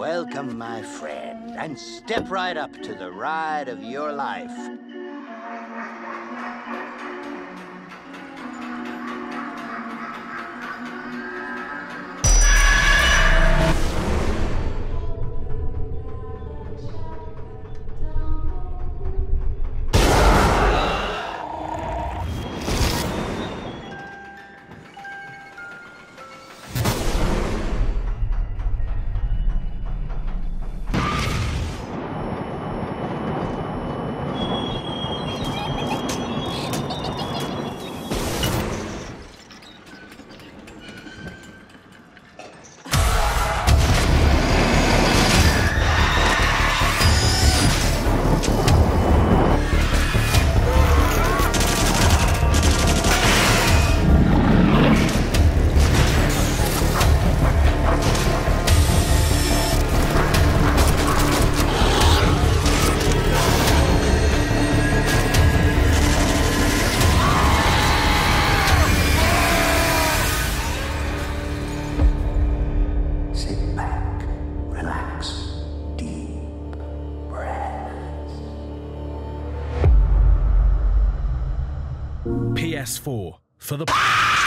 Welcome, my friend, and step right up to the ride of your life. PS4 for the...